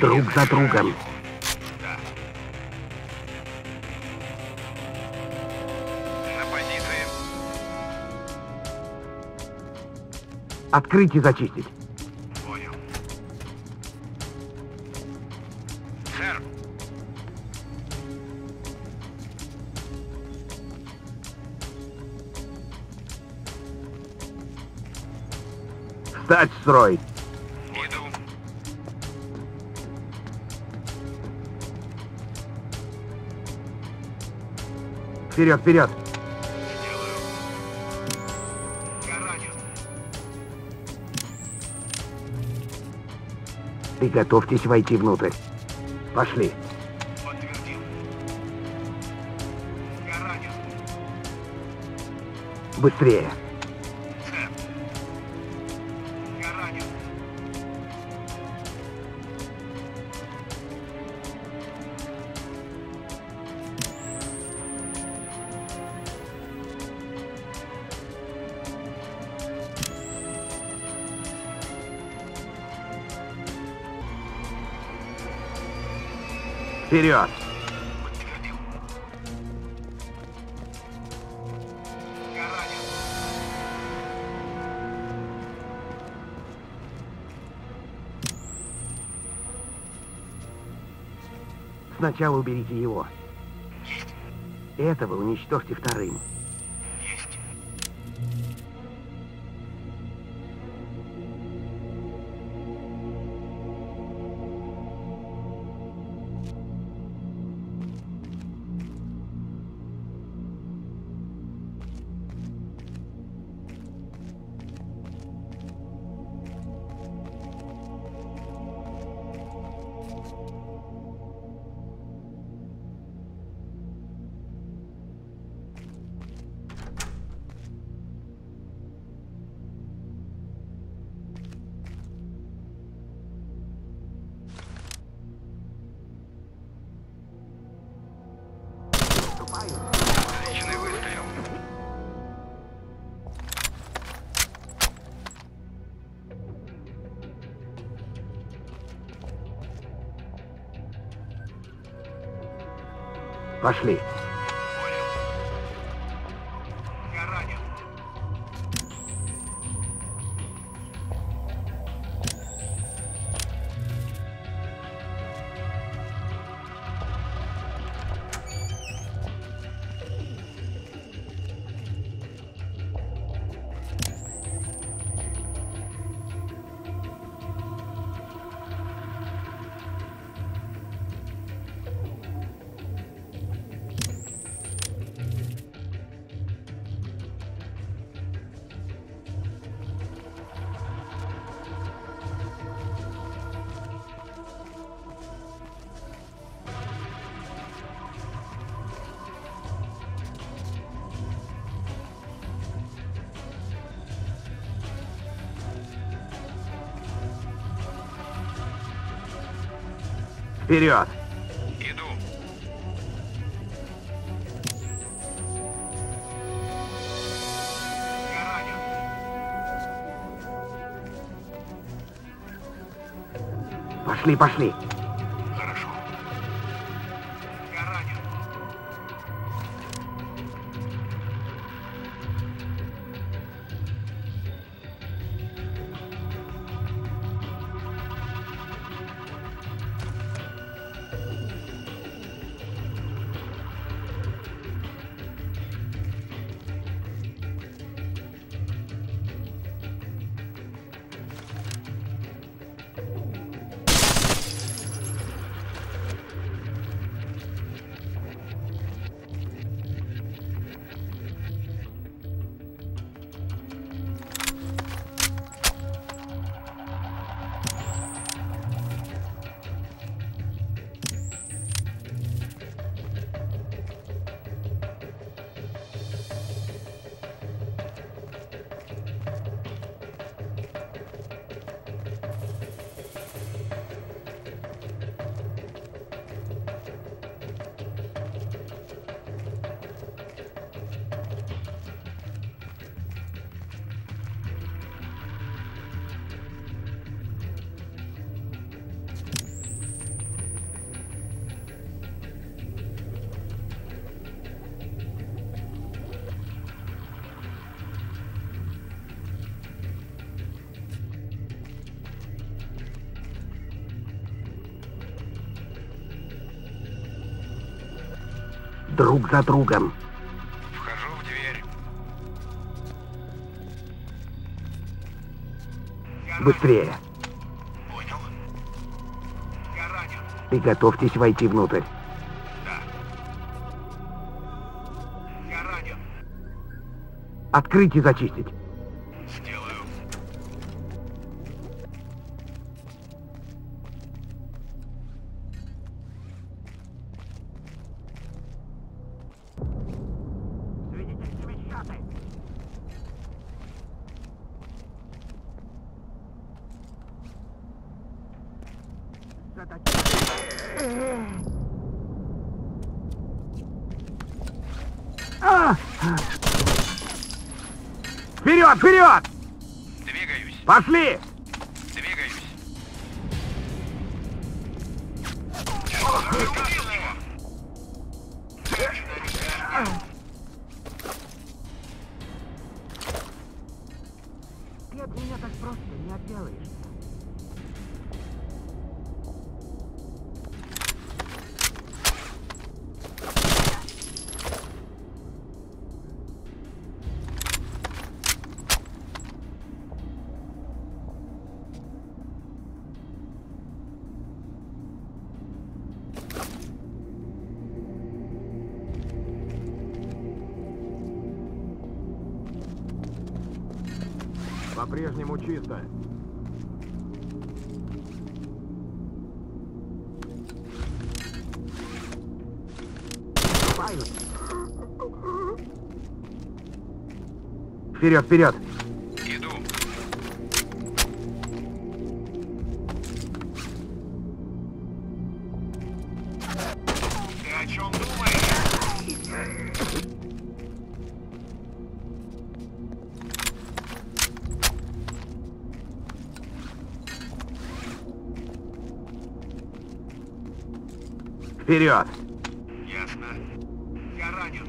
друг за другом. Открыть и зачистить. Понял. Сэр. Встать в строй. Иду. Вперед, вперед. Приготовьтесь войти внутрь. Пошли. Подтвердил. Я ранен. Быстрее. Сэр. Я ранен. Вперед! Подтвердил. Я ранен. Сначала уберите его. Есть. Этого уничтожьте вторым. Есть. Отличный выстрел. Пошли. Понял. Я ранен. Вперед! Иду! Я ранен! Пошли, пошли! Хорошо! Я ранен! друг за другом. Вхожу в дверь. Быстрее. Понял. Я ранен. Приготовьтесь войти внутрь. Да. Я ранен. Открыть и зачистить. Сделаю. Вперед, вперед! Двигаюсь. Пошли! Двигаюсь. Ты от меня так просто не отделаешься. По-прежнему чисто. Вперед, вперед! Иду. Ты о чем думаешь? Вперед! Ясно. Я ранен.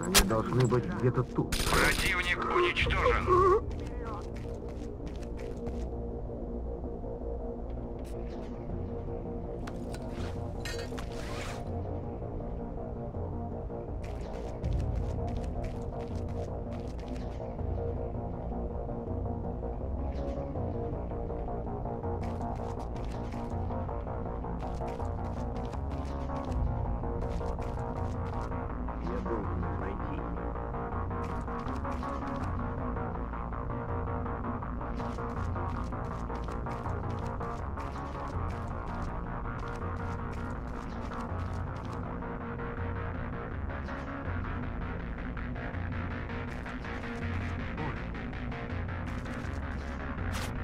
Они должны быть где-то тут. Противник уничтожен.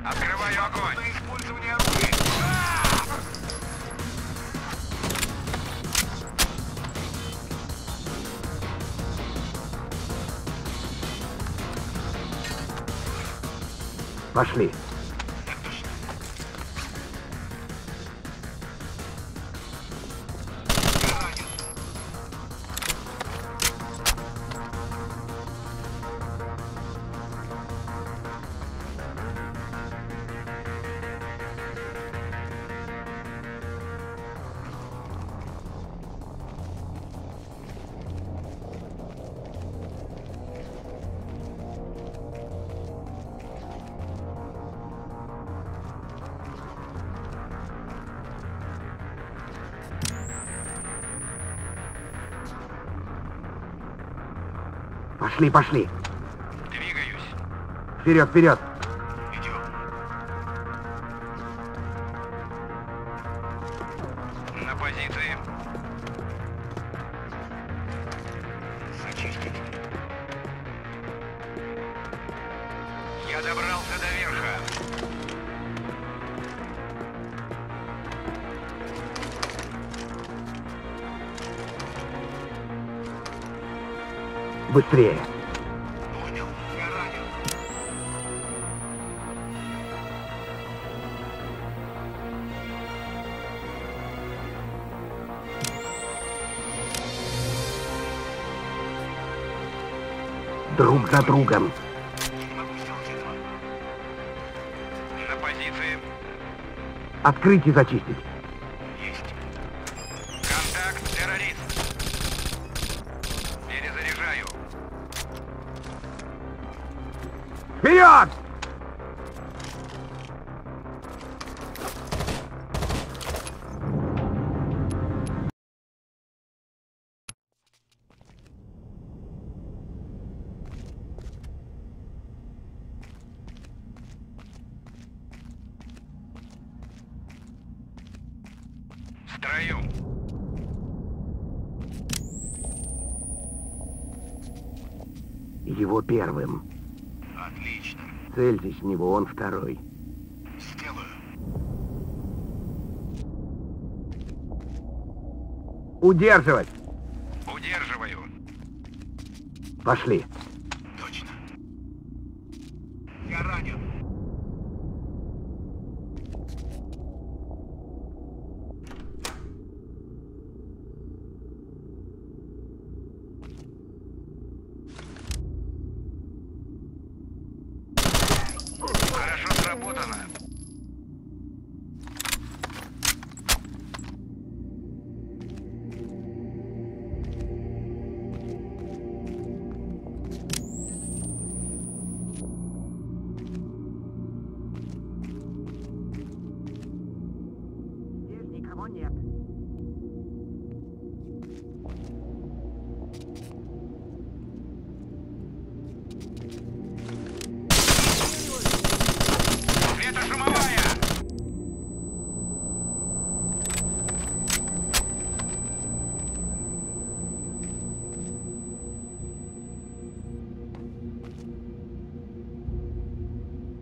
Открываю огонь! На использование оружия! Пошли! Пошли, пошли. Двигаюсь. Вперед, вперед. Идем. На позиции. Зачистить. Я добрался до верха. Быстрее. Понял, я ранен. Друг за другом. Не могу сделать. Открыть и зачистить. Есть. Контакт, террорист. Перезаряжаю. Вперед! Его первым. Отлично. Цельтесь в него, он второй. Сделаю. Удерживать. Удерживаю. Пошли. Точно. Я ранен.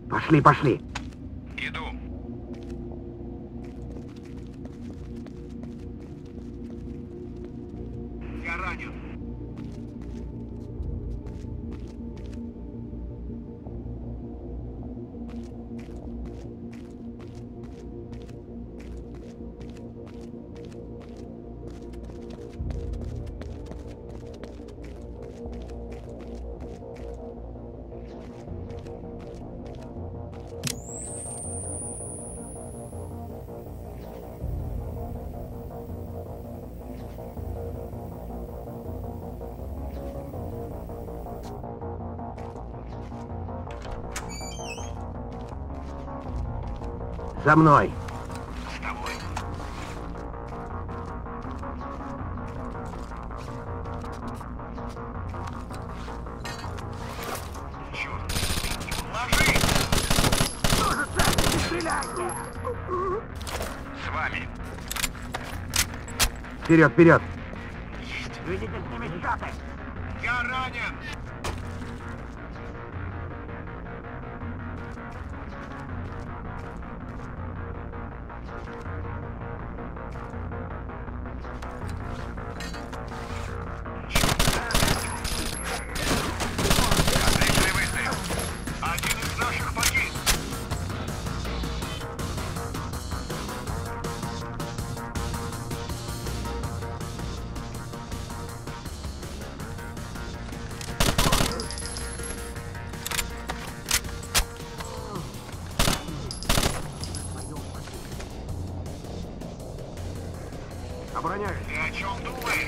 Пошли, пошли. Иду. Я ранен. За мной. С тобой. Черт. Ложись! Стреляй! С вами. Вперед, вперед. Есть. Видите с ними штаты. Я ранен. Обороняюсь. Ты о чем думаешь?